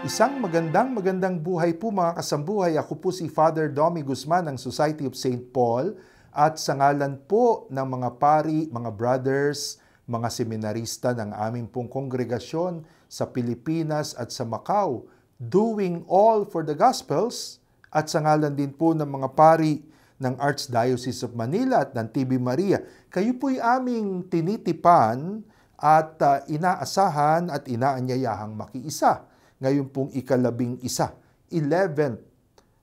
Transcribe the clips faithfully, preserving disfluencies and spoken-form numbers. Isang magandang magandang buhay po mga kasambuhay. Ako po si Father Domingo Guzman ng Society of Saint Paul at sa ngalan po ng mga pari, mga brothers, mga seminarista ng aming pong kongregasyon sa Pilipinas at sa Macau, doing all for the Gospels, at sa ngalan din po ng mga pari ng Archdiocese of Manila at ng Tibi Maria. Kayo po'y aming tinitipan at uh, inaasahan at inaanyayahang makiisa. Ngayon pong ikalabing isa, eleventh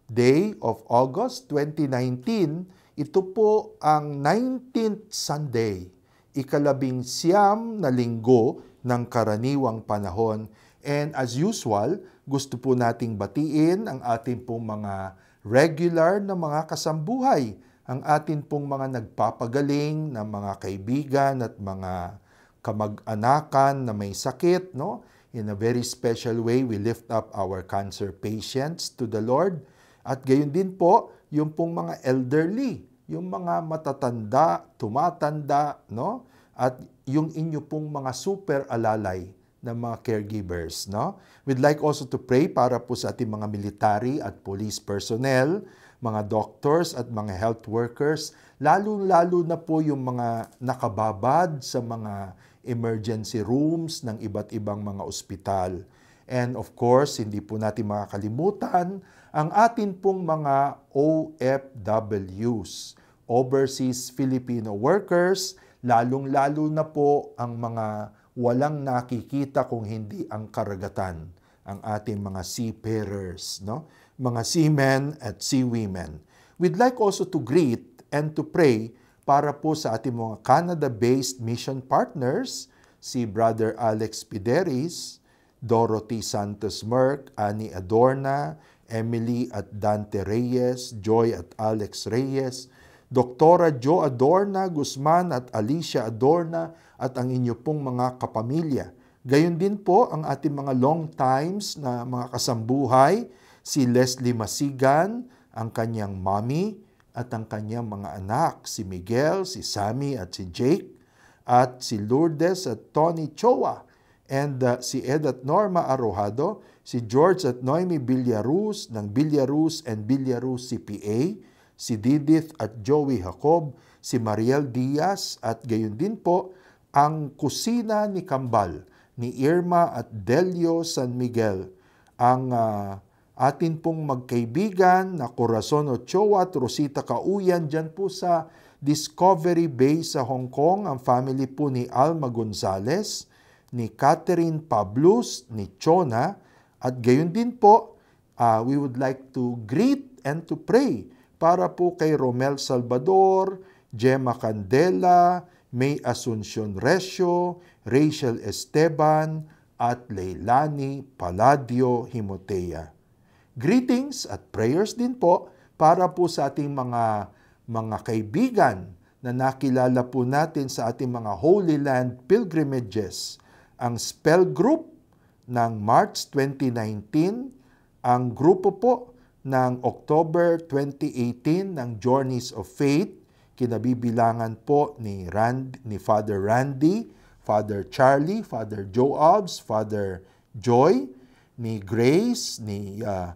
day of August twenty nineteen, ito po ang nineteenth Sunday, ikalabing siyam na linggo ng karaniwang panahon. And as usual, gusto po nating batiin ang ating pong mga regular na mga kasambuhay, ang atin pong mga nagpapagaling na mga kaibigan at mga kamag-anakan na may sakit, no? In a very special way, we lift up our cancer patients to the Lord. At gayon din po, yung pong mga elderly, yung mga matatanda, tumatanda, no? At yung inyo pong mga super alalay na mga caregivers, no? We'd like also to pray para po sa ating mga military at police personnel, mga doctors at mga health workers, lalo-lalo na po yung mga nakababad sa mga emergency rooms ng iba't ibang mga ospital. And of course, hindi po natin makakalimutan ang atin pong mga O F Ws, Overseas Filipino Workers, lalong-lalo na po ang mga walang nakikita kung hindi ang karagatan, ang ating mga seafarers, no? Mga seamen at seawomen. We'd like also to greet and to pray para po sa ating mga Canada-based mission partners, si Brother Alex Pideris, Dorothy Santos-Merk, Annie Adorna, Emily at Dante Reyes, Joy at Alex Reyes, Doctor Jo Adorna, Guzman at Alicia Adorna, at ang inyo pong mga kapamilya. Gayon din po ang ating mga long times na mga kasambuhay, si Leslie Masigan, ang kanyang mommy, at ang kanyang mga anak, si Miguel, si Sammy at si Jake, at si Lourdes at Tony Choa, and uh, si Ed at Norma Arohado, si George at Noemi Villaruz ng Villaruz and Villaruz C P A, si Didith at Joey Jacob, si Mariel Diaz, at gayon din po ang kusina ni Kambal, ni Irma at Delio San Miguel, ang uh, atin pong magkaibigan na Corazon Ochoa at Rosita Kauyan dyan po sa Discovery Bay sa Hong Kong, ang family po ni Alma Gonzales, ni Catherine Pablus, ni Chona, at gayon din po, uh, we would like to greet and to pray para po kay Romel Salvador, Gemma Candela, May Asuncion Recio, Rachel Esteban, at Leilani Paladio Himotea. Greetings at prayers din po para po sa ating mga mga kaibigan na nakilala po natin sa ating mga Holy Land pilgrimages. Ang Spell Group ng March twenty nineteen, ang grupo po ng October twenty eighteen ng Journeys of Faith, kinabibilangan po ni Rand, ni Father Randy, Father Charlie, Father Joe Obs, Father Joy, ni Grace, ni uh,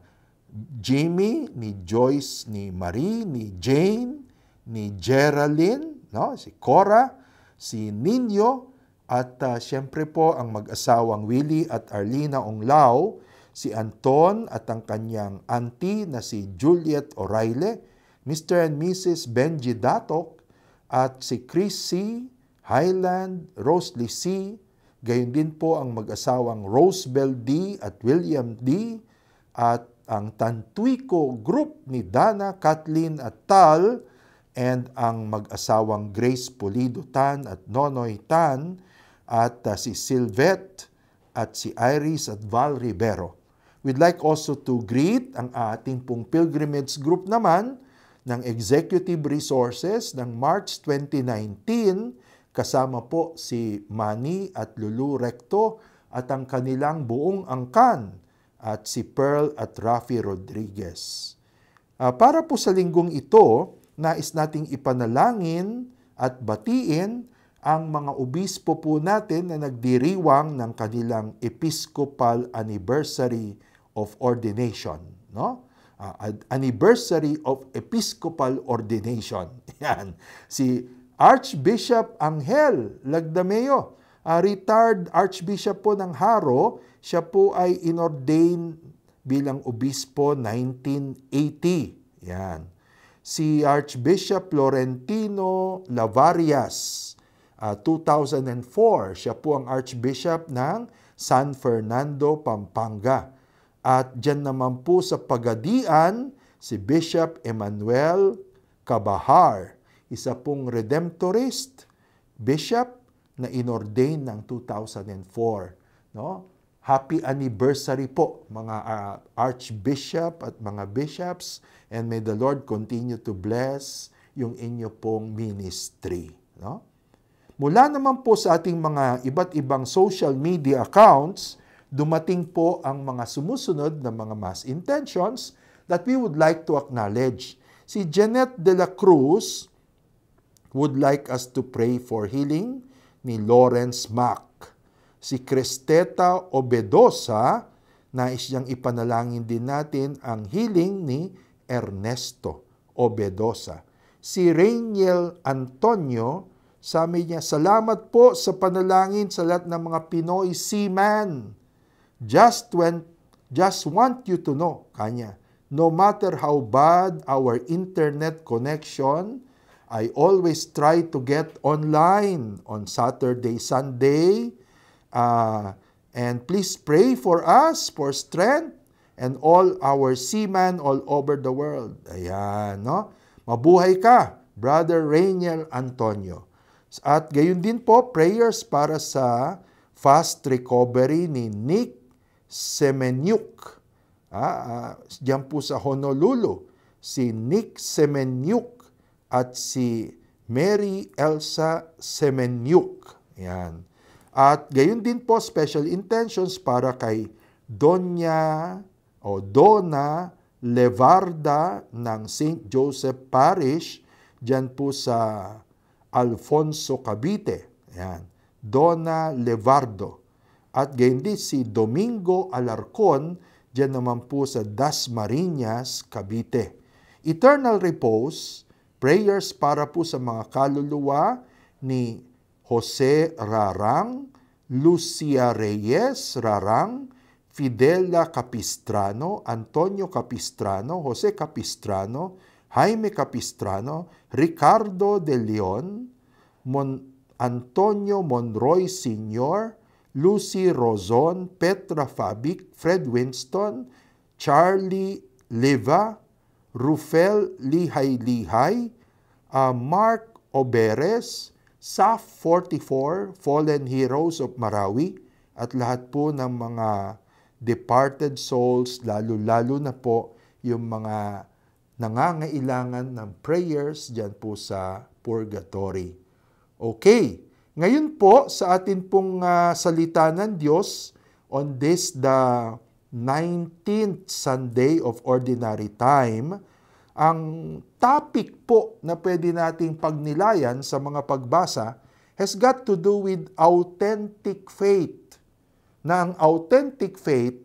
Jimmy, ni Joyce, ni Marie, ni Jane, ni Geraldine, no? Si Cora, si Nino, at uh, siyempre po ang mag-asawang Willie at Arlina Onglao, si Anton at ang kanyang auntie na si Juliet O'Reilly, Mister and Missus Benji Datok, at si Chris C., Highland, Rosalie C., gayon din po ang mag-asawang Rosebell D. at William D. at ang Tantuico Group ni Dana, Kathleen at Tal, and ang mag-asawang Grace Pulido Tan at Nonoy Tan, at uh, si Silvette at si Iris at Val Rivero. We'd like also to greet ang ating pong pilgrimage group naman ng Executive Resources ng March twenty nineteen, kasama po si Manny at Lulu Recto at ang kanilang buong angkan, at si Pearl at Rafi Rodriguez. Uh, para po sa linggong ito, nais nating ipanalangin at batiin ang mga obispo po natin na nagdiriwang ng kanilang Episcopal Anniversary of ordination, no? Uh, anniversary of Episcopal Ordination. Yan. Si Archbishop Angel Lagdameo, uh, retired Archbishop po ng Haro, siya po ay inordain bilang obispo nineteen eighty. Yan. Si Archbishop Florentino Lavarias, uh, two thousand four, siya po ang Archbishop ng San Fernando, Pampanga. At dyan naman po sa Pagadian, si Bishop Emmanuel Cabahar, isa pong Redemptorist Bishop na inordain ng two thousand four. No? Happy anniversary po mga uh, Archbishop at mga bishops, and may the Lord continue to bless yung inyo pong ministry. No? Mula naman po sa ating mga iba't ibang social media accounts, dumating po ang mga sumusunod na mga mass intentions that we would like to acknowledge. Si Jeanette de la Cruz would like us to pray for healing ni Lawrence Mack. Si Cristeta Obedosa, nais niyang ipanalangin din natin ang healing ni Ernesto Obedosa. Si Rainiel Antonio, sabi niya, salamat po sa panalangin sa lahat ng mga Pinoy seaman. Just, when, just want you to know, kanya, no matter how bad our internet connection, I always try to get online on Saturday, Sunday. Uh, and please pray for us, for strength, and all our seamen all over the world. Ayan, no? Mabuhay ka, Brother Rainier Antonio. At gayon din po, prayers para sa fast recovery ni Nick Semenyuk. Ah, ah, diyan po sa Honolulu, si Nick Semenyuk at si Mary Elsa Semenyuk. Yan. At gayon din po, special intentions para kay Doña o Donna Levarda ng Saint Joseph Parish, diyan po sa Alfonso, Cavite. Yan. Donna Levardo. At gayon din si Domingo Alarcon, dyan naman po sa Dasmariñas, Cavite. Eternal repose, prayers para po sa mga kaluluwa ni Jose Rarang, Lucia Reyes Rarang, Fidela Capistrano, Antonio Capistrano, Jose Capistrano, Jaime Capistrano, Ricardo de Leon, Mon- Antonio Monroy Senior, Lucy Rozon, Petra Fabic, Fred Winston, Charlie Leva, Rufel Lihay-Lihay, uh, Mark Oberes, S A F forty-four, Fallen Heroes of Marawi, at lahat po ng mga departed souls, lalo-lalo na po yung mga nangangailangan ng prayers dyan po sa purgatory. Okay. Ngayon po, sa atin pong uh, salita ng Diyos, on this, the nineteenth Sunday of Ordinary Time, ang topic po na pwede nating pagnilayan sa mga pagbasa has got to do with authentic faith. Na ang authentic faith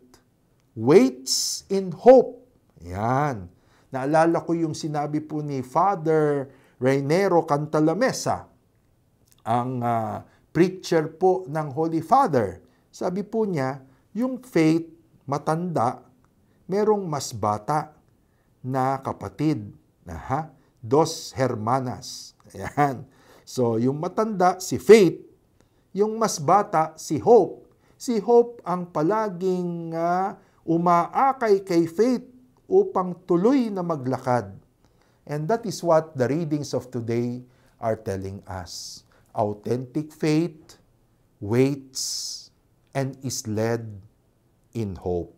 waits in hope. Yan. Naalala ko yung sinabi po ni Father Reynero Cantalamesa, ang uh, preacher po ng Holy Father. Sabi po niya, yung faith matanda, merong mas bata na kapatid. Aha, dos hermanas. Ayan. So, yung matanda, si faith. Yung mas bata, si hope. Si hope ang palaging uh, umaakay kay faith upang tuloy na maglakad. And that is what the readings of today are telling us. Authentic faith waits and is led in hope.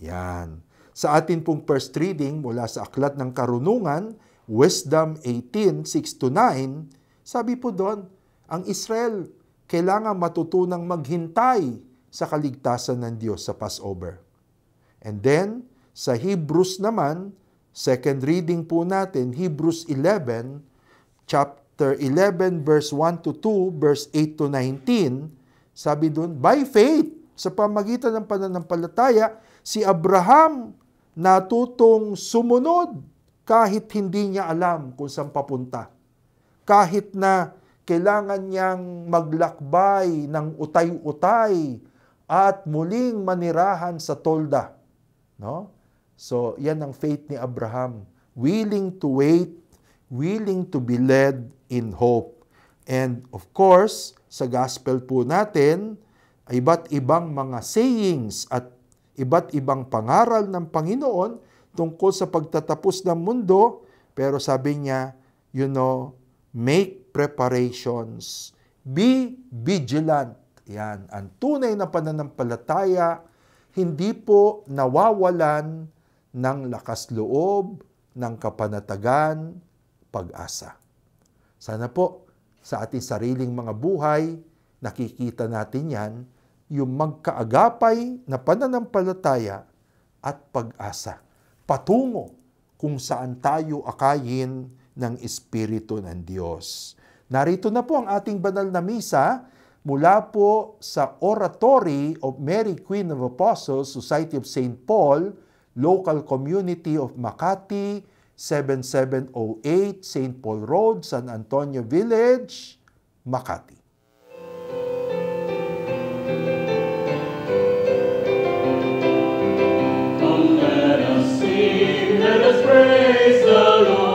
Yan. Sa atin pong first reading mula sa Aklat ng Karunungan, Wisdom eighteen, six to nine, sabi po doon, ang Israel kailangan matutunang maghintay sa kaligtasan ng Diyos sa Passover. And then, sa Hebrews naman, second reading po natin, Hebrews eleven, chapter eleven, verse one to two, verse eight to nineteen, sabi dun, by faith, sa pamagitan ng pananampalataya, si Abraham natutong sumunod kahit hindi niya alam kung saan papunta. Kahit na kailangan niyang maglakbay ng utay-utay at muling manirahan sa tolda. No? So, yan ang faith ni Abraham. Willing to wait, willing to be led in hope. And of course, sa gospel po natin, iba't ibang mga sayings at iba't ibang pangaral ng Panginoon tungkol sa pagtatapos ng mundo. Pero sabi niya, you know, make preparations. Be vigilant. Yan. Ang tunay na pananampalataya, hindi po nawawalan ng lakas loob, ng kapanatagan, pag-asa. Sana po sa ating sariling mga buhay, nakikita natin yan, yung magkaagapay na pananampalataya at pag-asa. Patungo kung saan tayo akayin ng Espiritu ng Diyos. Narito na po ang ating banal na misa mula po sa Oratory of Mary Queen of Apostles, Society of Saint Paul, Local Community of Makati, seven seven zero eight Saint Paul Road, San Antonio Village, Makati. Come, let us sing, let us praise the Lord.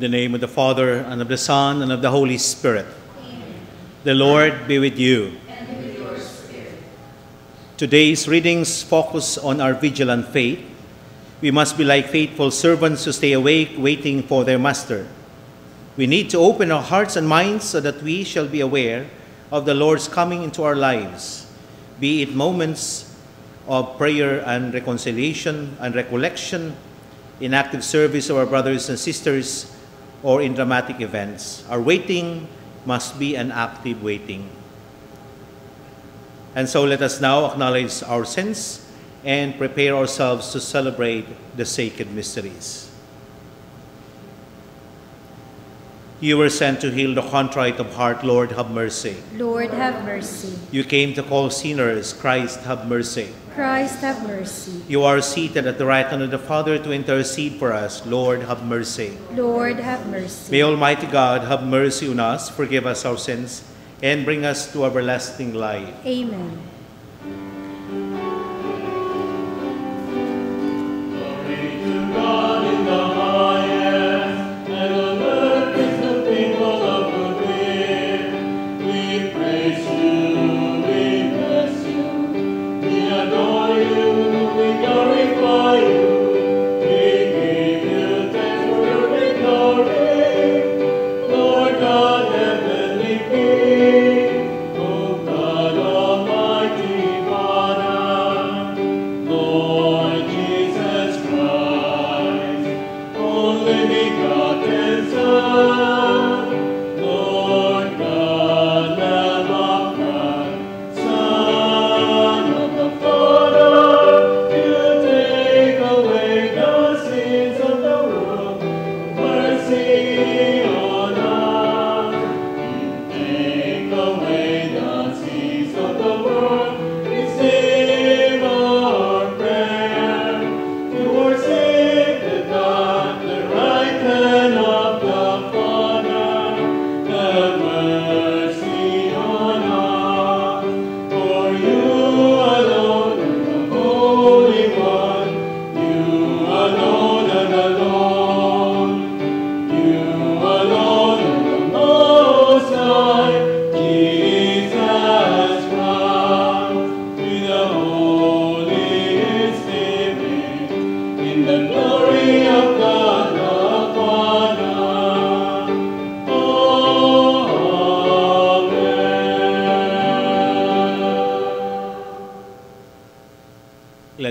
In the name of the Father, and of the Son, and of the Holy Spirit. Amen. The Lord be with you. And with your spirit. Today's readings focus on our vigilant faith. We must be like faithful servants who stay awake, waiting for their master. We need to open our hearts and minds so that we shall be aware of the Lord's coming into our lives, be it moments of prayer and reconciliation and recollection, in active service of our brothers and sisters, or in dramatic events. Our waiting must be an active waiting. And so let us now acknowledge our sins and prepare ourselves to celebrate the sacred mysteries. You were sent to heal the contrite of heart. Lord, have mercy. Lord, have mercy. You came to call sinners. Christ, have mercy. Christ, have mercy. You are seated at the right hand of the Father to intercede for us. Lord, have mercy. Lord, have mercy. May Almighty God have mercy on us, forgive us our sins, and bring us to everlasting life. Amen.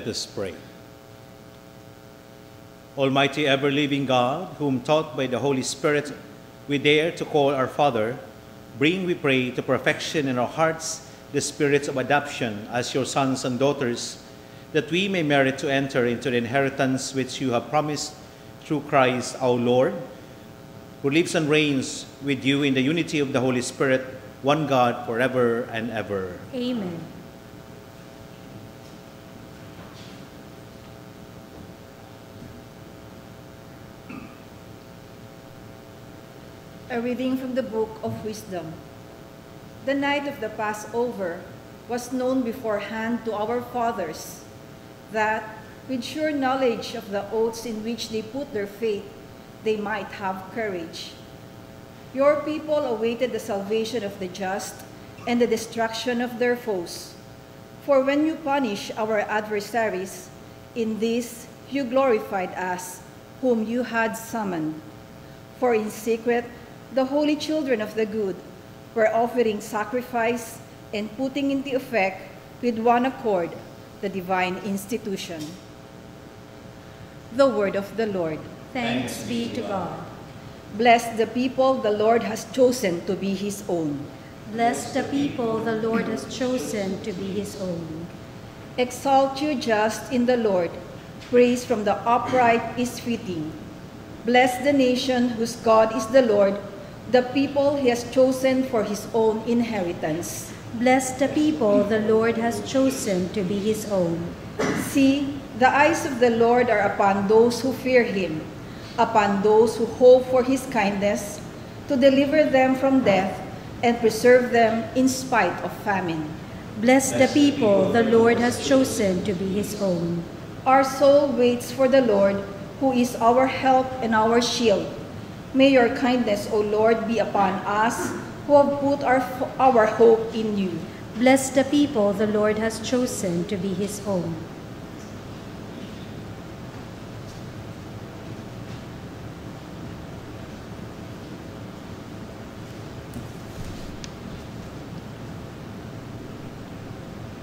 us pray. Almighty ever-living God, whom taught by the Holy Spirit we dare to call our Father, bring, we pray, to perfection in our hearts the spirits of adoption as your sons and daughters, that we may merit to enter into the inheritance which you have promised through Christ our Lord, who lives and reigns with you in the unity of the Holy Spirit, one God, forever and ever. Amen. A reading from the Book of Wisdom. The night of the Passover was known beforehand to our fathers, that with sure knowledge of the oaths in which they put their faith, they might have courage. Your people awaited the salvation of the just and the destruction of their foes. For when you punish our adversaries, in this you glorified us, whom you had summoned. For in secret, the holy children of the good were offering sacrifice and putting into effect with one accord the divine institution. The word of the Lord. Thanks be to God. Bless the people the Lord has chosen to be his own. Bless the people the Lord has chosen to be his own. Exalt you just in the Lord. Praise from the upright is fitting. Bless the nation whose God is the Lord, the people he has chosen for his own inheritance. Bless the people the Lord has chosen to be his own. See, the eyes of the Lord are upon those who fear him, upon those who hope for his kindness, to deliver them from death and preserve them in spite of famine. Bless the people the Lord has chosen to be his own. Our soul waits for the Lord, who is our help and our shield. May your kindness, O Lord, be upon us, who have put our, our hope in you. Bless the people the Lord has chosen to be his own.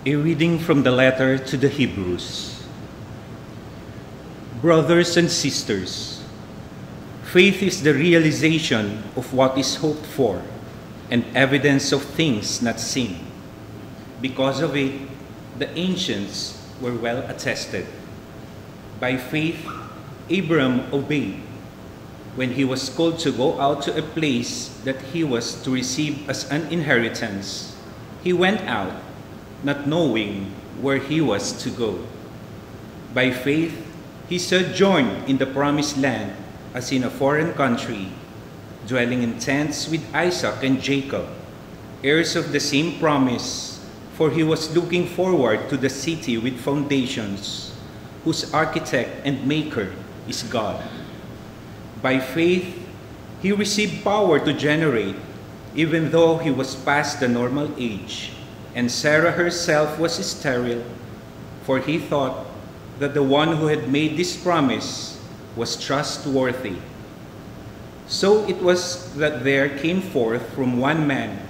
A reading from the letter to the Hebrews. Brothers and sisters, faith is the realization of what is hoped for and evidence of things not seen. Because of it, the ancients were well attested. By faith, Abram obeyed when he was called to go out to a place that he was to receive as an inheritance. He went out, not knowing where he was to go. By faith, he sojourned in the promised land as in a foreign country, dwelling in tents with Isaac and Jacob, heirs of the same promise, for he was looking forward to the city with foundations, whose architect and maker is God. By faith, he received power to generate, even though he was past the normal age, and Sarah herself was sterile, for he thought that the one who had made this promise was trustworthy. So it was that there came forth from one man,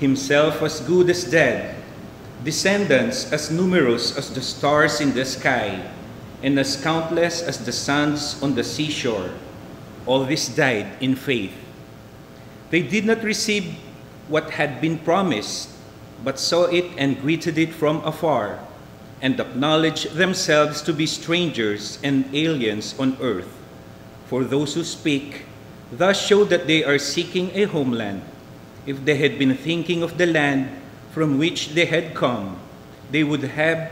himself as good as dead, descendants as numerous as the stars in the sky, and as countless as the sands on the seashore. All these died in faith. They did not receive what had been promised, but saw it and greeted it from afar, and acknowledge themselves to be strangers and aliens on earth. For those who speak thus show that they are seeking a homeland. If they had been thinking of the land from which they had come, they would have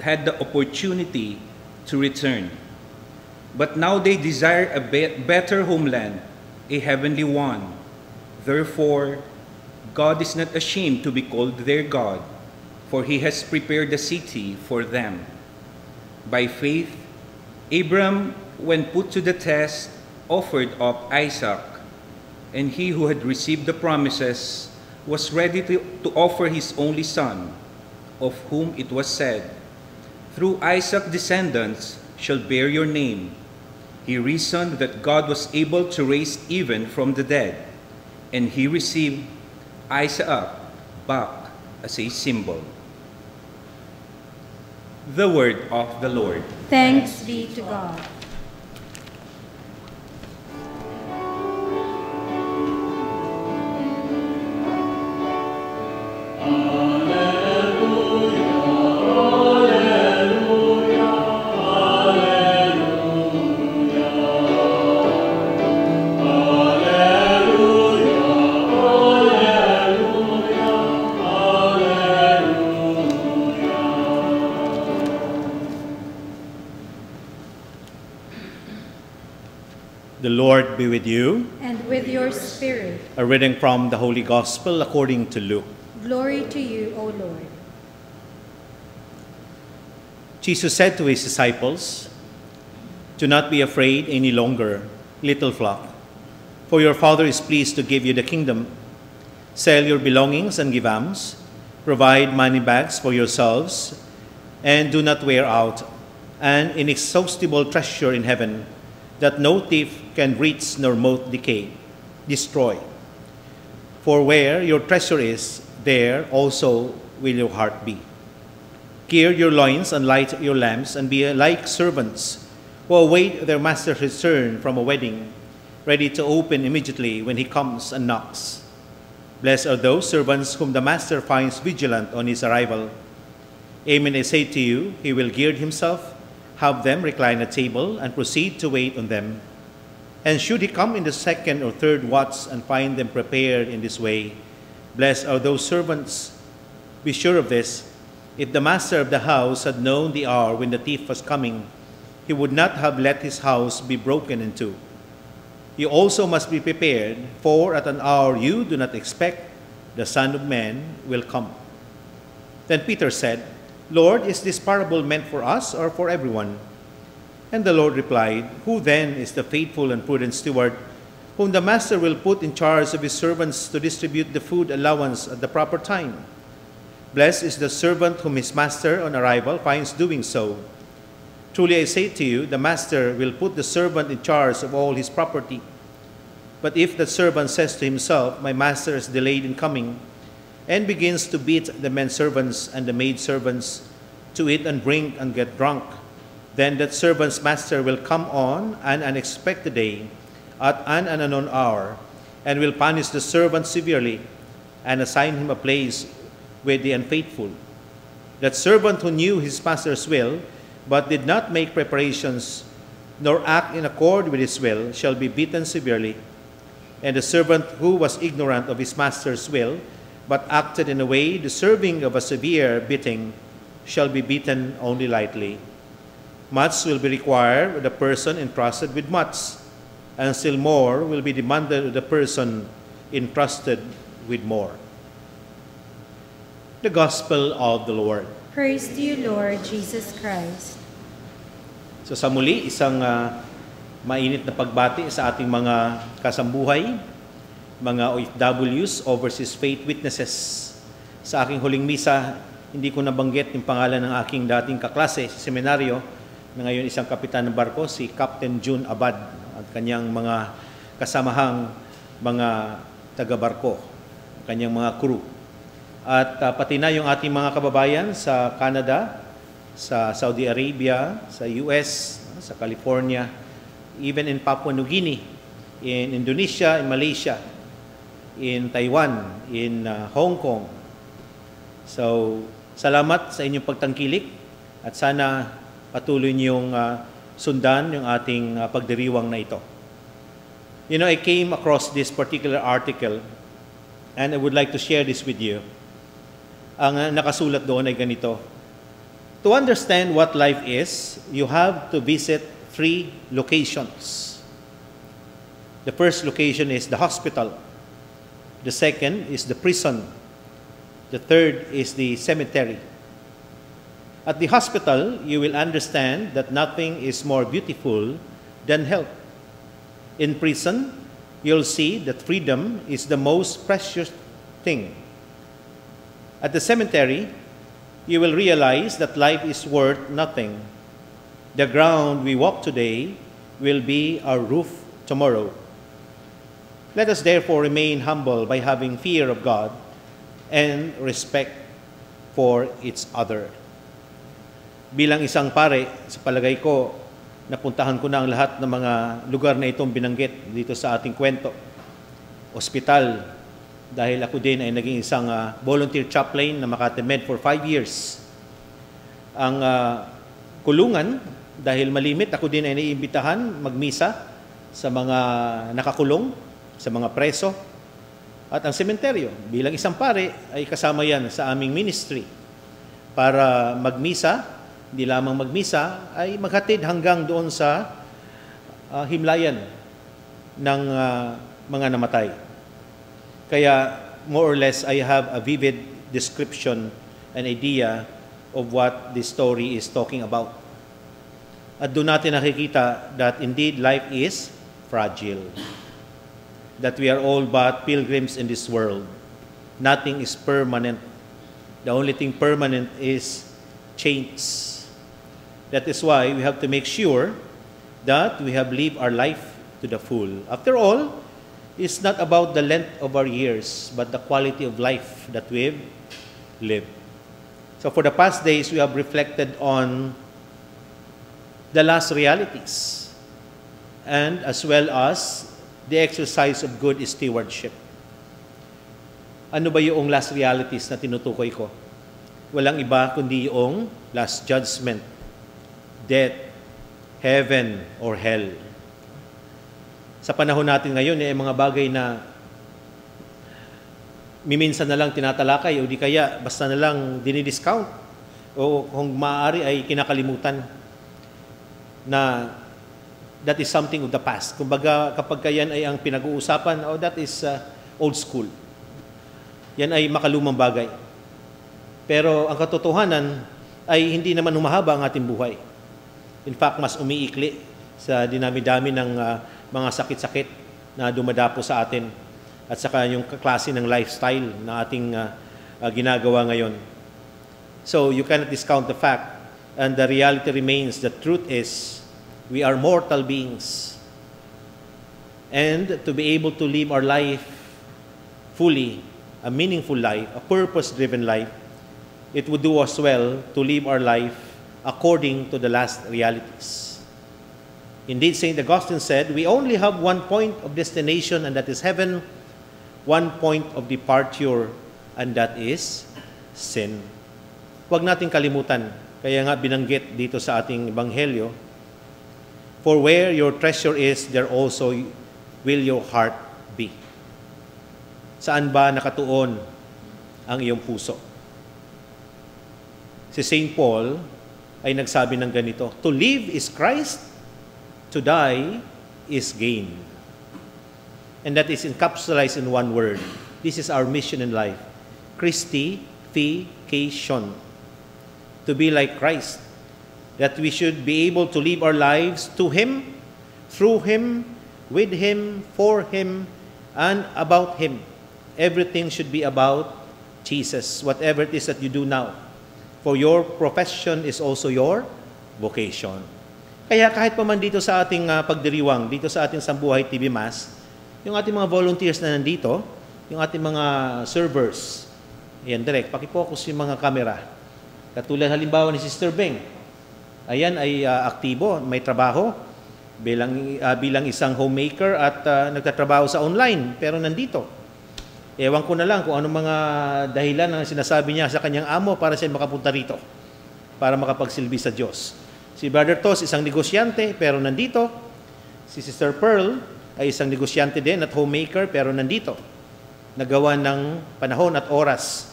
had the opportunity to return. But now they desire a better homeland, a heavenly one. Therefore, God is not ashamed to be called their God, for he has prepared the city for them. By faith, Abram, when put to the test, offered up Isaac, and he who had received the promises was ready to, to offer his only son, of whom it was said, "Through Isaac descendants shall bear your name." He reasoned that God was able to raise even from the dead, and he received Isaac back as a symbol. The word of the Lord. Thanks be to God. Lord be with you. And with your spirit. A reading from the Holy Gospel according to Luke. Glory to you, O Lord. Jesus said to his disciples, "Do not be afraid any longer, little flock, for your Father is pleased to give you the kingdom. Sell your belongings and give alms. Provide money bags for yourselves, and do not wear out an inexhaustible treasure in heaven, that no thief can reach nor moth decay, destroy. For where your treasure is, there also will your heart be. Gear your loins and light your lamps, and be like servants who await their master's return from a wedding, ready to open immediately when he comes and knocks. Blessed are those servants whom the master finds vigilant on his arrival. Amen, I say to you, he will gird himself, have them recline at table, and proceed to wait on them. And should he come in the second or third watch and find them prepared in this way, blessed are those servants. Be sure of this, if the master of the house had known the hour when the thief was coming, he would not have let his house be broken into. You also must be prepared, for at an hour you do not expect, the Son of Man will come." Then Peter said, "Lord, is this parable meant for us or for everyone?" And the Lord replied, "Who then is the faithful and prudent steward, whom the master will put in charge of his servants to distribute the food allowance at the proper time? Blessed is the servant whom his master on arrival finds doing so. Truly I say to you, the master will put the servant in charge of all his property. But if the servant says to himself, 'My master is delayed in coming,' and begins to beat the menservants and the maidservants, to eat and drink and get drunk, then that servant's master will come on an unexpected day, at an unknown hour, and will punish the servant severely and assign him a place with the unfaithful. That servant who knew his master's will, but did not make preparations nor act in accord with his will, shall be beaten severely. And the servant who was ignorant of his master's will, but acted in a way deserving of a severe beating, shall be beaten only lightly. Much will be required of the person entrusted with much, and still more will be demanded of the person entrusted with more." The Gospel of the Lord. Praise to you, Lord Jesus Christ. So sa muli, isang uh, mainit na pagbati sa ating mga kasambuhay, mga O F Ws, Overseas Faith Witnesses. Sa aking huling misa, hindi ko nabanggit yung pangalan ng aking dating kaklase sa seminaryo, na ngayon isang kapitan ng barko, si Captain June Abad, at kanyang mga kasamahang mga taga-barko, kanyang mga crew. At uh, pati na yung ating mga kababayan sa Canada, sa Saudi Arabia, sa U S, sa California, even in Papua New Guinea, in Indonesia, in Malaysia, in Taiwan, in uh, Hong Kong. So, salamat sa inyong pagtangkilik at sana patuloy niyong uh, sundan yung ating uh, pagdiriwang na ito. You know, I came across this particular article and I would like to share this with you. Ang uh, nakasulat doon ay ganito: "To understand what life is, you have to visit three locations. The first location is the hospital. The second is the prison. The third is the cemetery. At the hospital, you will understand that nothing is more beautiful than health. In prison, you'll see that freedom is the most precious thing. At the cemetery, you will realize that life is worth nothing. The ground we walk today will be our roof tomorrow. Let us therefore remain humble by having fear of God and respect for each other." bilang isang pare, sa palagay ko, napuntahan ko na ang lahat ng mga lugar na itong binanggit dito sa ating kwento. Ospital, dahil ako din ay naging isang uh, volunteer chaplain na Makati Med for five years. Ang uh, kulungan, dahil malimit, ako din ay naiimbitahan magmisa sa mga nakakulong, sa mga preso. At ang sementeryo, bilang isang pare, ay kasama yan sa aming ministry. Para magmisa, hindi lamang magmisa, ay maghatid hanggang doon sa uh, himlayan ng uh, mga namatay. Kaya more or less I have a vivid description and idea of what this story is talking about. At doon natin nakikita that indeed life is fragile. That we are all but pilgrims in this world. Nothing is permanent. The only thing permanent is change. That is why we have to make sure that we have lived our life to the full. After all, it's not about the length of our years, but the quality of life that we've lived. So for the past days, we have reflected on the last realities, and as well as the exercise of good stewardship. Ano ba yung last realities na tinutukoy ko? Walang iba kundi yung last judgment, death, heaven, or hell. Sa panahon natin ngayon, eh, mga bagay na miminsan na lang tinatalakay o di kaya basta na lang dinidiscount o kung maaari ay kinakalimutan na that is something of the past. Kumbaga kapag kayan ay ang pinag-uusapan, oh, that is uh, old school. Yan ay makalumang bagay. Pero ang katotohanan ay hindi naman humahaba ang ating buhay. In fact, mas umiikli sa dinami-dami ng uh, mga sakit-sakit na dumadapo sa atin at saka yung klase ng lifestyle na ating uh, uh, ginagawa ngayon. So you cannot discount the fact, and the reality remains, the truth is, we are mortal beings. And to be able to live our life fully, a meaningful life, a purpose-driven life, it would do us well to live our life according to the last realities. Indeed, Saint Augustine said, we only have one point of destination, and that is heaven, one point of departure, and that is sin. Huwag nating kalimutan, kaya nga binanggit dito sa ating Ebanghelyo, for where your treasure is, there also will your heart be. Saan ba nakatuon ang iyong puso? Si Saint Paul ay nagsabi ng ganito, to live is Christ, to die is gain. And that is encapsulated in one word. This is our mission in life. Christification. To be like Christ. That we should be able to live our lives to Him, through Him, with Him, for Him, and about Him. Everything should be about Jesus, whatever it is that you do now. For your profession is also your vocation. Kaya kahit pa man dito sa ating uh, pagdiriwang, dito sa ating Sambuhay T V Mass, yung ating mga volunteers na nandito, yung ating mga servers, ayan, direct, pakifocus yung mga camera. Katulad halimbawa ni Sister Beng, ayan ay uh, aktibo, may trabaho, bilang, uh, bilang isang homemaker at uh, nagtatrabaho sa online, pero nandito. Ewan ko na lang kung anong mga dahilan ang sinasabi niya sa kanyang amo para siya makapunta rito, para makapagsilbi sa Diyos. Si Brother Tos, isang negosyante, pero nandito. Si Sister Pearl ay isang negosyante din at homemaker, pero nandito. Nagawa ng panahon at oras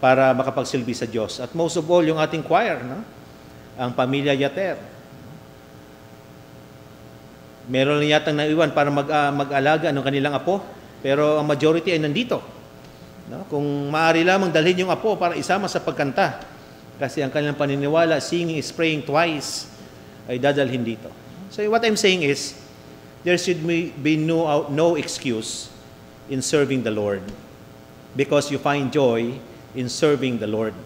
para makapagsilbi sa Diyos. At most of all, yung ating choir, no? Ang Pamilya Yater. Meron lang yatang naiwan para mag, uh, mag-alaga ng kanilang apo. Pero ang majority ay nandito. No? Kung maaari lamang dalhin yung apo para isama sa pagkanta. Kasi ang kanilang paniniwala, singing is praying twice, ay dadalhin dito. So what I'm saying is, there should be no, no excuse in serving the Lord. Because you find joy in serving the Lord.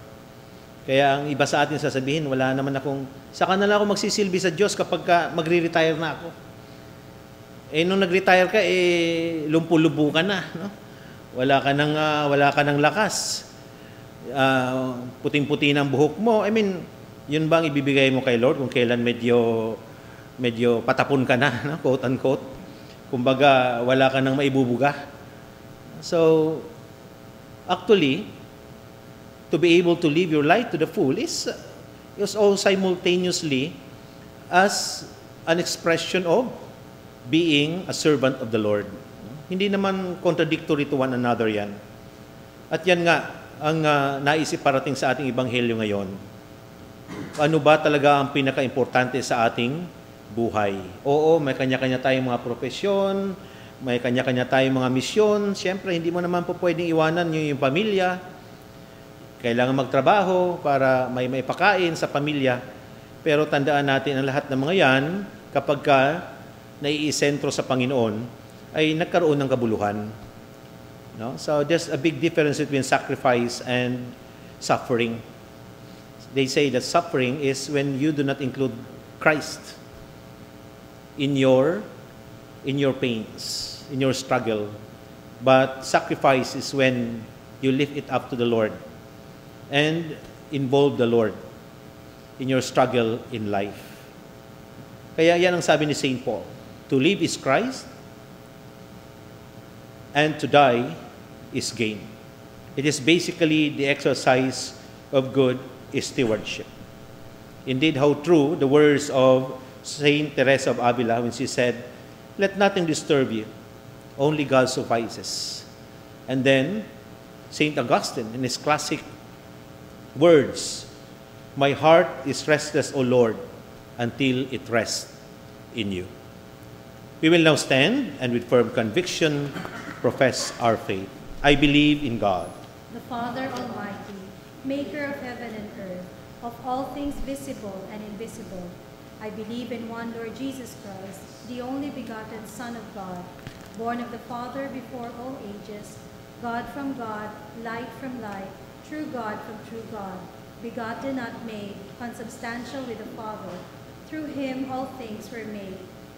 Kaya ang iba sa atin sasabihin, wala naman akong, saka na lang ako magsisilbi sa Diyos kapag ka magre-retire na ako. Eh, nung nag-retire ka, eh, lumpo-lubo ka na. No? Wala ka ng, uh, wala ka ng lakas. Uh, puting-puti ng buhok mo. I mean, Yun bang ibibigay mo kay Lord kung kailan medyo, medyo patapon ka na, no? Quote unquote. Kumbaga, wala ka nang maibubuga. So, actually, to be able to live your life to the full is, is all simultaneously as an expression of being a servant of the Lord. Hindi naman contradictory to one another yan. At yan nga, ang uh, naisip parating sa ating Ebanghelyo ngayon. Ano ba talaga ang pinaka-importante sa ating buhay? Oo, may kanya-kanya tayong mga profesyon, may kanya-kanya tayong mga misyon. Siyempre, hindi mo naman po pwedeng iwanan yung, yung pamilya. Kailangan magtrabaho para may maipakain sa pamilya. Pero tandaan natin ang lahat ng mga yan, kapag ka naiisentro sa Panginoon, ay nagkaroon ng kabuluhan. No? So, there's a big difference between sacrifice and suffering. They say that suffering is when you do not include Christ in your in your pains, in your struggle. But sacrifice is when you lift it up to the Lord and involve the Lord in your struggle in life. Kaya yan ang sabi ni Saint Paul, to live is Christ and to die is gain. It is basically the exercise of good is stewardship. Indeed, how true the words of Saint Teresa of Avila when she said, let nothing disturb you, only God suffices. And then, Saint Augustine in his classic words, my heart is restless, O Lord, until it rests in you. We will now stand and with firm conviction profess our faith. I believe in God, the Father Almighty, maker of heaven and earth, of all things visible and invisible. I believe in one Lord Jesus Christ, the only begotten Son of God, born of the Father before all ages, God from God, light from light, true God from true God, begotten not made, consubstantial with the Father. Through him all things were made.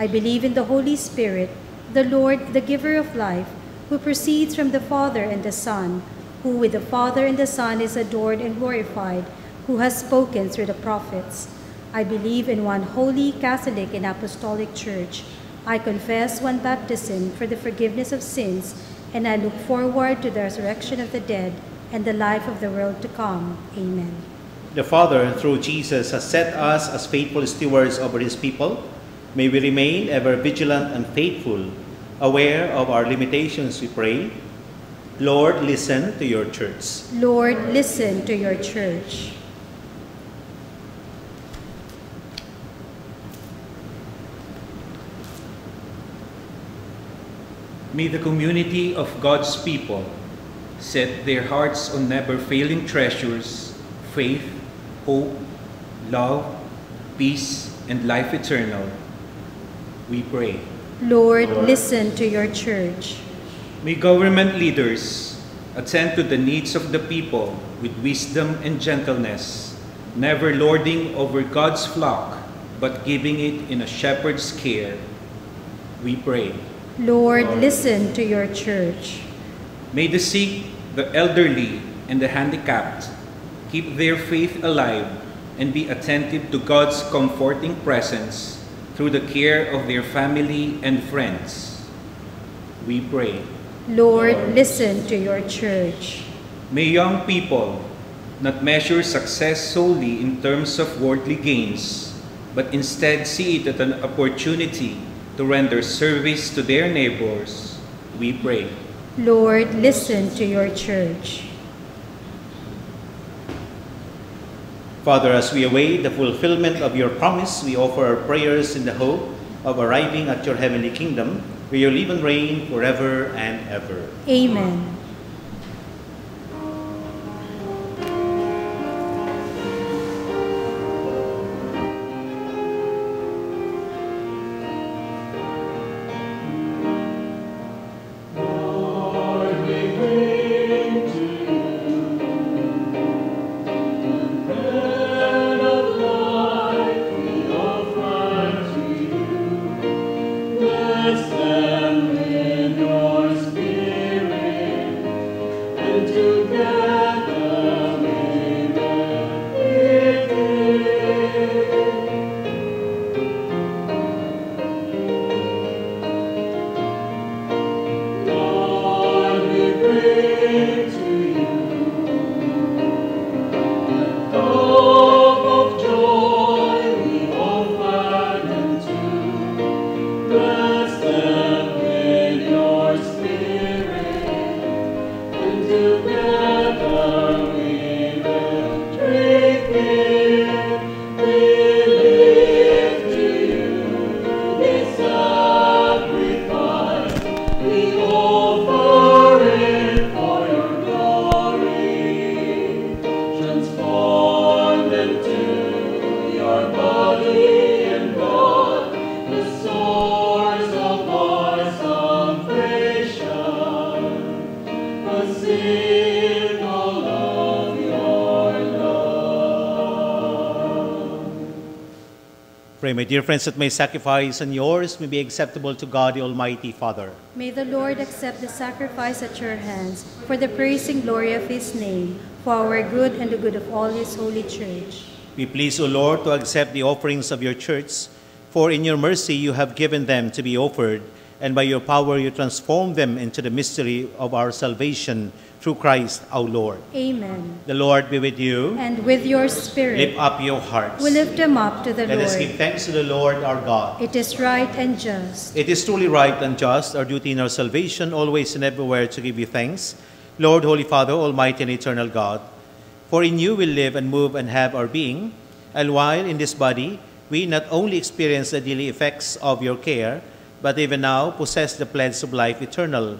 I believe in the Holy Spirit, the Lord, the giver of life, who proceeds from the Father and the Son, who with the Father and the Son is adored and glorified, who has spoken through the prophets. I believe in one holy, Catholic, and Apostolic Church. I confess one baptism for the forgiveness of sins, and I look forward to the resurrection of the dead and the life of the world to come. Amen. The Father, through Jesus, has set us as faithful stewards over his people. May we remain ever vigilant and faithful, aware of our limitations, we pray. Lord, listen to your church. Lord, listen to your church. May the community of God's people set their hearts on never-failing treasures, faith, hope, love, peace, and life eternal. We pray. Lord, listen to your church. May government leaders attend to the needs of the people with wisdom and gentleness, never lording over God's flock, but giving it in a shepherd's care. We pray. Lord, listen to your church. May the sick, the elderly, and the handicapped keep their faith alive and be attentive to God's comforting presence through the care of their family and friends. We pray. Lord, listen to your church. May young people not measure success solely in terms of worldly gains, but instead see it as an opportunity to render service to their neighbors. We pray. Lord, listen to your church. Father, as we await the fulfillment of your promise, we offer our prayers in the hope of arriving at your heavenly kingdom, where you live and reign forever and ever. Amen. My dear friends, that my sacrifice and yours may be acceptable to God, the Almighty Father. May the Lord accept the sacrifice at your hands for the praise and glory of His name, for our good and the good of all His holy Church. Be pleased, O Lord, to accept the offerings of your Church, for in your mercy you have given them to be offered, and by your power you transform them into the mystery of our salvation through Christ our Lord. Amen. The Lord be with you. And with your spirit. Lift up your hearts. We lift them up to the Lord. Let us give thanks to the Lord our God. It is right and just. It is truly right and just, our duty in our salvation, always and everywhere to give you thanks, Lord, Holy Father, Almighty and Eternal God. For in you we live and move and have our being, and while in this body we not only experience the daily effects of your care, but even now possess the pledge of life eternal.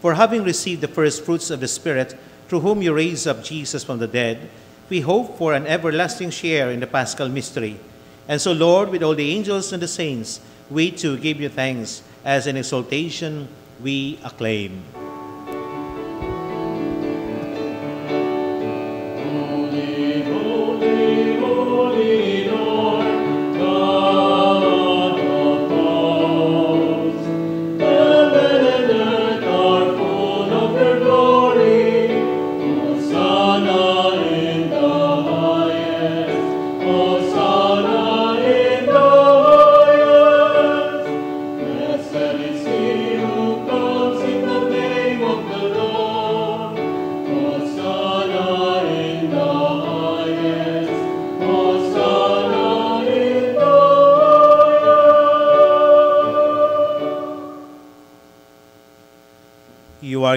For having received the first fruits of the Spirit, through whom you raised up Jesus from the dead, we hope for an everlasting share in the Paschal mystery. And so, Lord, with all the angels and the saints, we too give you thanks as in exaltation we acclaim. You are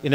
In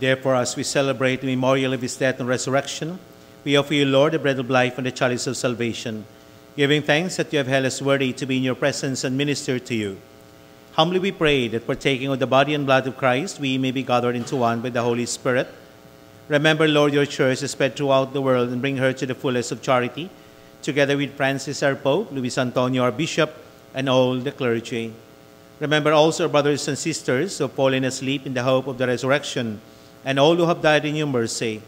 Therefore, as we celebrate the memorial of his death and resurrection, we offer you, Lord, the bread of life and the chalice of salvation. giving thanks that you have held us worthy to be in your presence and minister to you. Humbly we pray that partaking of the body and blood of Christ, we may be gathered into one by the Holy Spirit. Remember, Lord, your church is spread throughout the world and bring her to the fullness of charity, together with Francis, our Pope, Luis Antonio, our Bishop, and all the clergy. Remember also our brothers and sisters who have fallen asleep in the hope of the resurrection, and all who have died in your mercy.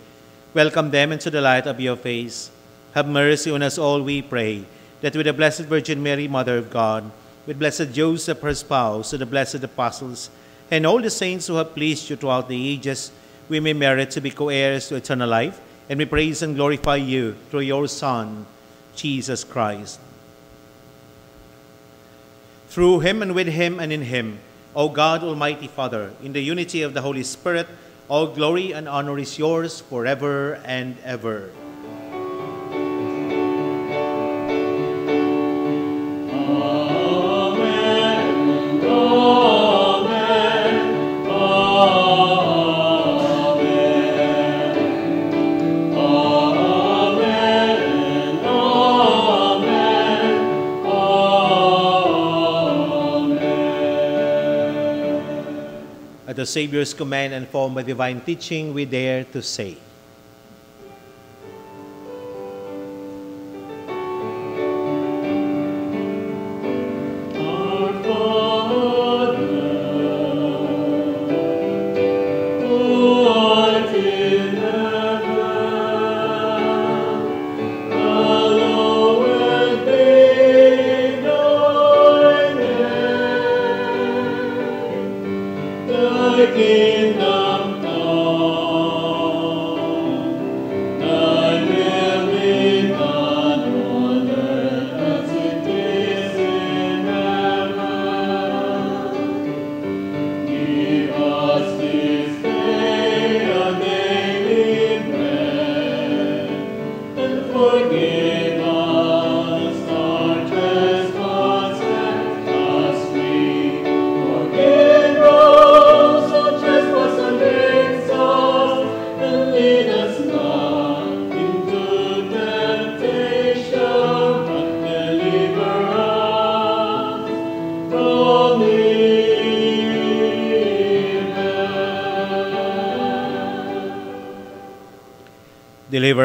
Welcome them into the light of your face. Have mercy on us all, we pray, that with the Blessed Virgin Mary, Mother of God, with Blessed Joseph, her spouse, and the blessed apostles, and all the saints who have pleased you throughout the ages, we may merit to be co-heirs to eternal life, and we praise and glorify you through your Son, Jesus Christ. Through him and with him and in him, O God, Almighty Father, in the unity of the Holy Spirit, all glory and honor is yours forever and ever. The Savior's command and formed by divine teaching, we dare to say. Deliver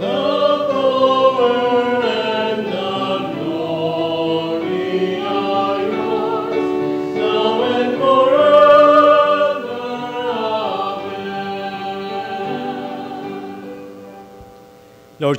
the power, and the glory are yours, now and forever. Lord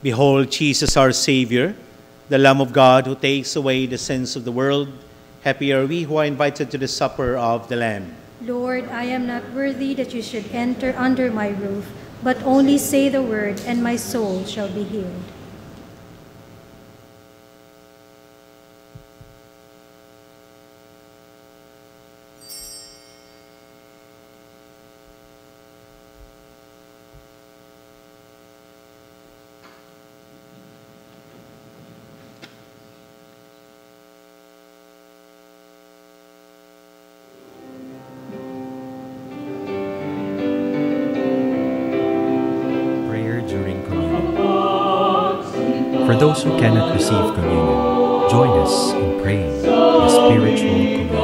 Behold, Jesus our Savior, the Lamb of God who takes away the sins of the world, Happy are we who are invited to the supper of the Lamb. Lord, I am not worthy that you should enter under my roof, but only say the word, and my soul shall be healed. Those who cannot receive communion, join us in praying the spiritual communion.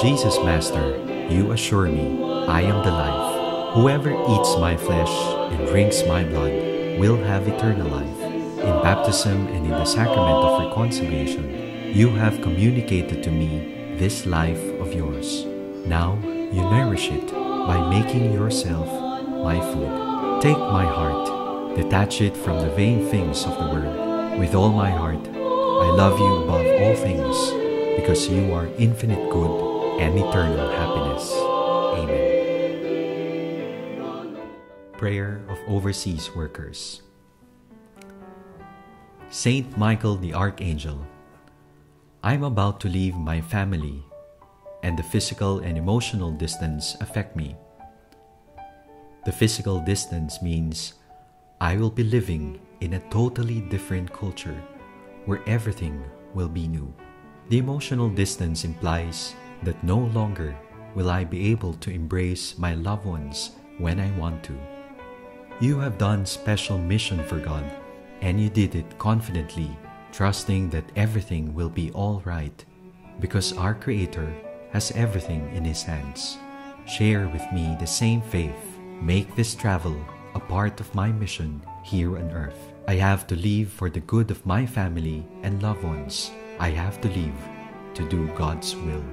Jesus, Master, you assure me, I am the life. Whoever eats my flesh and drinks my blood will have eternal life. In baptism and in the sacrament of reconciliation, you have communicated to me this life of yours. Now you nourish it by making yourself my food. Take my heart. Detach it from the vain things of the world. With all my heart, I love you above all things, because you are infinite good and eternal happiness. Amen. Prayer of Overseas Workers. Saint Michael the Archangel, I am about to leave my family, and the physical and emotional distance affect me. The physical distance means I will be living in a totally different culture where everything will be new. The emotional distance implies that no longer will I be able to embrace my loved ones when I want to. You have done special mission for God, and you did it confidently, trusting that everything will be all right because our Creator has everything in His hands. Share with me the same faith. Make this travel a part of my mission here on earth. I have to leave for the good of my family and loved ones. I have to leave to do God's will.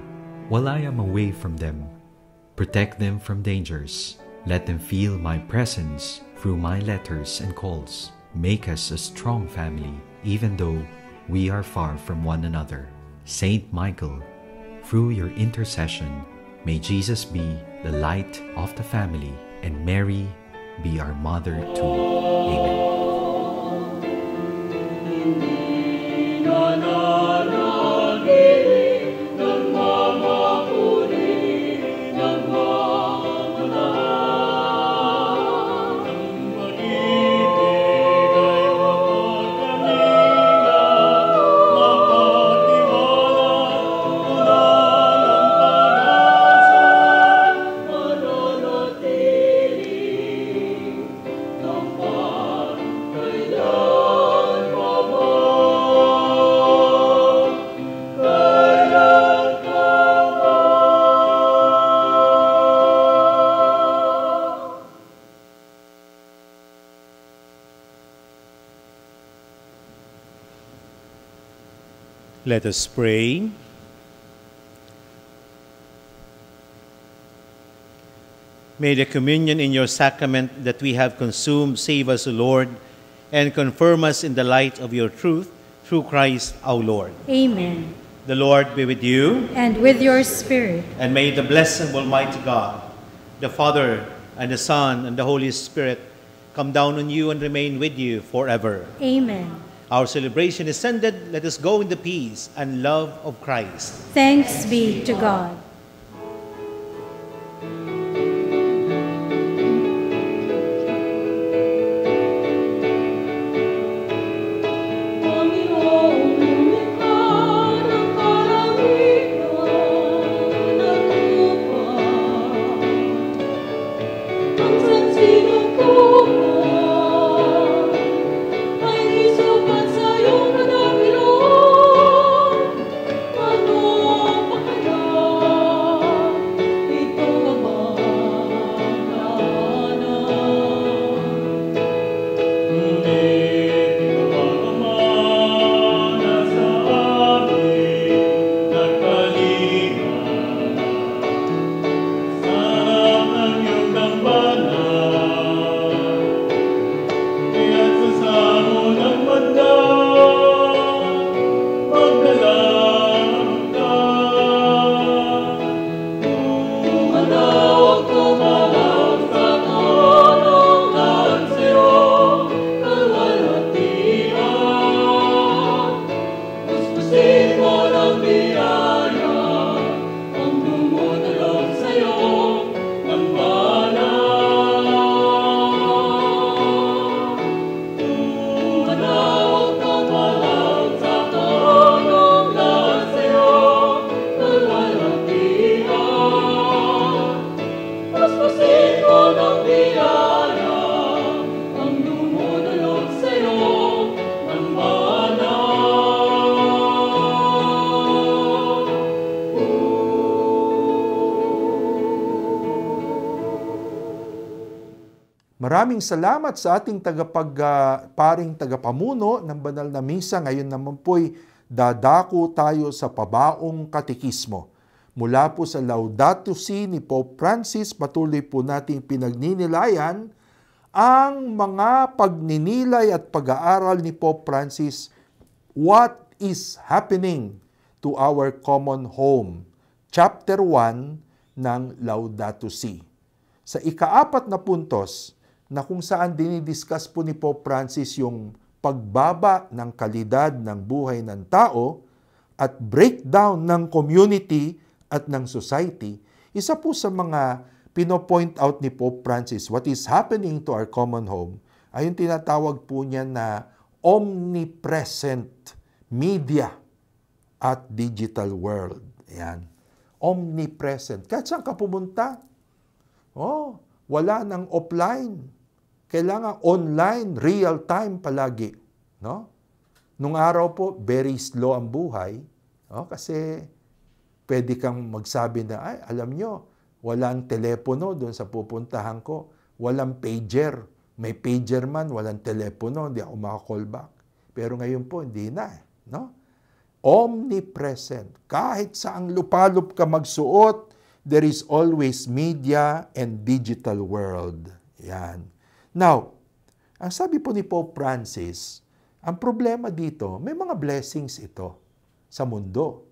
While I am away from them, protect them from dangers. Let them feel my presence through my letters and calls. Make us a strong family, even though we are far from one another. Saint Michael, through your intercession, may Jesus be the light of the family, and Mary be our mother too. Amen. Let us pray. May the communion in your sacrament that we have consumed save us, O Lord, and confirm us in the light of your truth, through Christ our Lord. Amen. The Lord be with you. And with your spirit. And may the blessing of Almighty God, the Father, and the Son, and the Holy Spirit come down on you and remain with you forever. Amen. Our celebration is ended. Let us go in the peace and love of Christ. Thanks be to God. Oh Maraming salamat sa ating tagapag, uh, paring tagapamuno ng Banal na Misa. Ngayon naman po'y dadako tayo sa pabaong katikismo. Mula po sa Laudato Si ni Pope Francis, patuloy po nating pinagninilayan ang mga pagninilay at pag-aaral ni Pope Francis. What is happening to our common home? Chapter one ng Laudato Si. Sa ikaapat na puntos, na kung saan dinidiscuss po ni Pope Francis yung pagbaba ng kalidad ng buhay ng tao at breakdown ng community at ng society, isa po sa mga pinopoint out ni Pope Francis, what is happening to our common home, ay yung tinatawag po niya na omnipresent media at digital world. Ayan. Omnipresent. Kahit saan ka pumunta? Oh, wala ng offline. Kailangan online, real-time palagi. No? Nung araw po, very slow ang buhay. No? Kasi pwede kang magsabi na, ay, alam nyo, walang telepono doon sa pupuntahan ko. Walang pager. May pager man, walang telepono, hindi ako maka-call back. Pero ngayon po, hindi na. No? Omnipresent. Kahit saang lupalop ka magsuot, there is always media and digital world. Yan. Now, ang sabi po ni Pope Francis, ang problema dito, may mga blessings ito sa mundo.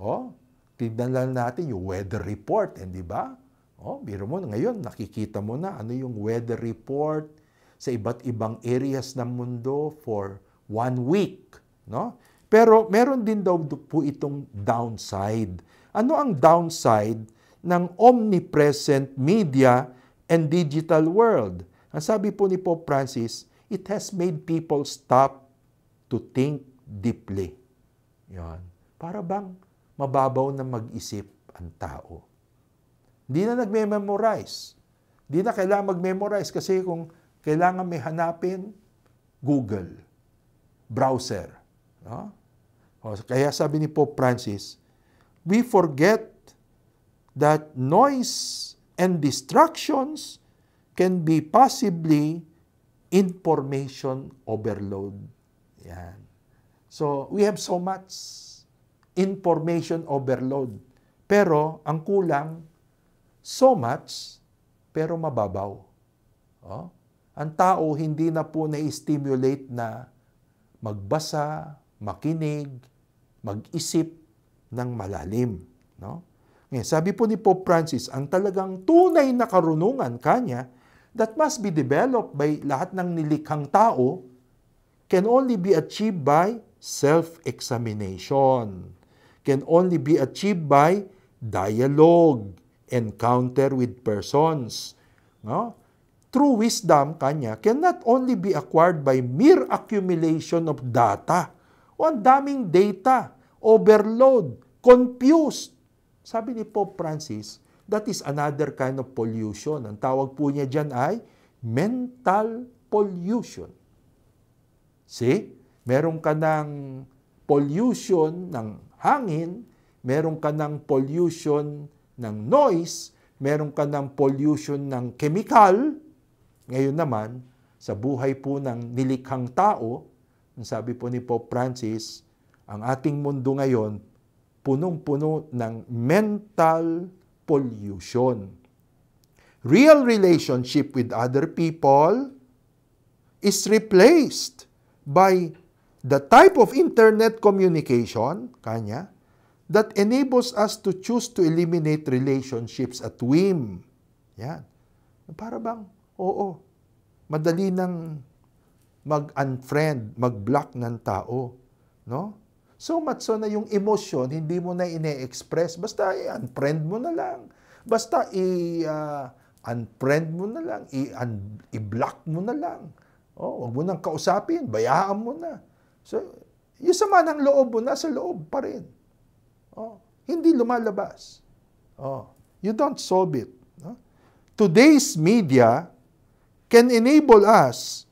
Oh, tignan lang natin yung weather report, eh, di ba? Oh, biro mo, ngayon nakikita mo na ano yung weather report sa iba't ibang areas ng mundo for one week, no? Pero meron din daw po itong downside. Ano ang downside ng omnipresent media and digital world? Ang sabi po ni Pope Francis, it has made people stop to think deeply. Yan. Para bang mababaw na mag-isip ang tao. Hindi na nagme-memorize. Hindi na kailangan mag-memorize kasi kung kailangan may hanapin, Google, browser. No? Kaya sabi ni Pope Francis, we forget that noise and distractions can be possibly information overload. Yan. So, we have so much information overload. Pero, ang kulang, so much, pero mababaw. Oh? Ang tao, hindi na po na-stimulate na magbasa, makinig, mag-isip ng malalim. No? Ngayon, sabi po ni Pope Francis, ang talagang tunay na karunungan kanya that must be developed by lahat ng nilikhang tao can only be achieved by self-examination, can only be achieved by dialogue, encounter with persons. No? True wisdom, kanya, cannot only be acquired by mere accumulation of data. O ang daming data, overload, confused. Sabi ni Pope Francis, that is another kind of pollution. Ang tawag po niya dyan ay mental pollution. See? Meron ka ng pollution ng hangin, meron ka ng pollution ng noise, meron ka ng pollution ng chemical. Ngayon naman, sa buhay po ng nilikhang tao, sabi po ni Pope Francis, ang ating mundo ngayon, punong-puno ng mental pollution. Real relationship with other people is replaced by the type of internet communication, kanya, that enables us to choose to eliminate relationships at whim. Yan. Para bang, oo, madali nang mag-unfriend, mag-block ng tao. No? So much so na yung emotion, hindi mo na ine-express. Basta i-unfriend mo na lang. Basta i-unfriend mo na lang. I-block mo na lang. Oh, huwag mo nang kausapin. Bayaan mo na. So, yung sama ng loob mo, nasa loob pa rin. Oh, hindi lumalabas. Oh, you don't solve it. No? Today's media can enable us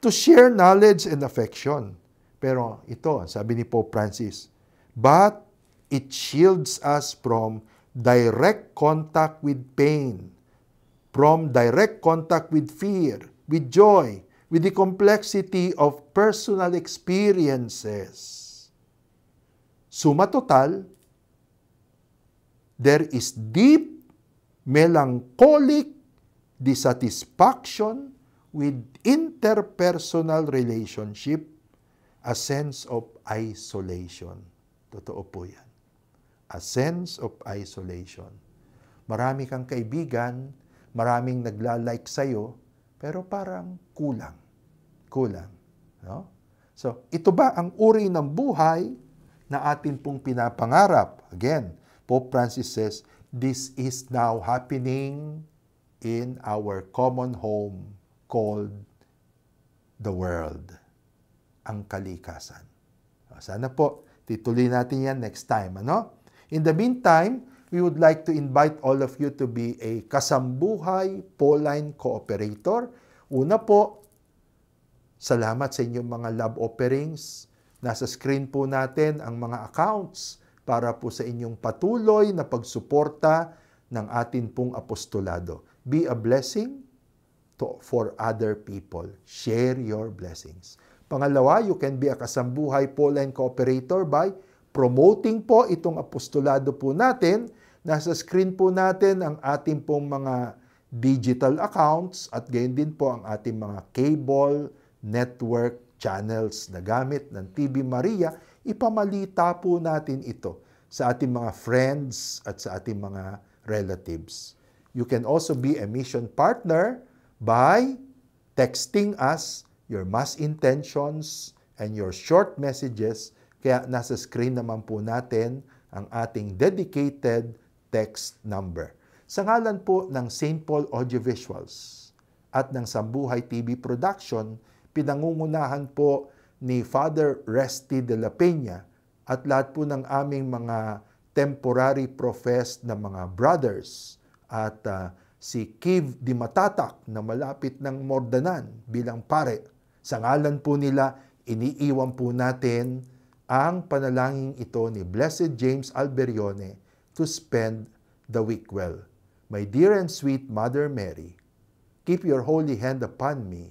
to share knowledge and affection. Pero ito, sabi ni Pope Francis, but it shields us from direct contact with pain, from direct contact with fear, with joy, with the complexity of personal experiences. Summa total, there is deep, melancholic dissatisfaction with interpersonal relationship, a sense of isolation. Totoo po yan. A sense of isolation. Marami kang kaibigan, maraming nagla-like sa'yo, pero parang kulang. Kulang. No? So, ito ba ang uri ng buhay na atin pong pinapangarap? Again, Pope Francis says, this is now happening in our common home called the world. Ang kalikasan. Sana po, tituloy natin yan next time. Ano? In the meantime, we would like to invite all of you to be a kasambuhay Pauline cooperator. Una po, salamat sa inyong mga love offerings. Nasa screen po natin ang mga accounts para po sa inyong patuloy na pagsuporta ng atin pong apostolado. Be a blessing to, for other people. Share your blessings. Pangalawa, you can be a kasambuhay Pauline cooperator by promoting po itong apostolado po natin. Nasa screen po natin ang ating pong mga digital accounts at gayon din po ang ating mga cable network channels na gamit ng Tibi Maria. Ipamalita po natin ito sa ating mga friends at sa ating mga relatives. You can also be a mission partner by texting us your mass intentions and your short messages. Kaya nasa screen naman po natin ang ating dedicated text number. Sa ngalan po ng Saint Paul Audiovisuals at ng Sambuhay T V Production, pinangungunahan po ni Father Resty de la Peña at lahat po ng aming mga temporary professed na mga brothers at uh, si Kiv Di Matatak na malapit ng Mordanan bilang pare. Sa ngalan po nila, iniiwan po natin ang panalangin ito ni Blessed James Alberione to spend the week well. My dear and sweet Mother Mary, keep your holy hand upon me.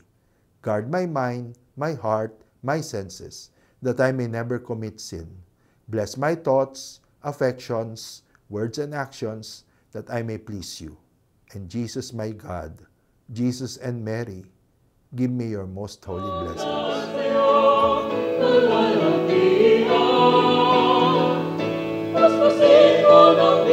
Guard my mind, my heart, my senses, that I may never commit sin. Bless my thoughts, affections, words, and actions, that I may please you. And Jesus, my God, Jesus and Mary, give me your most holy blessings. Thank you.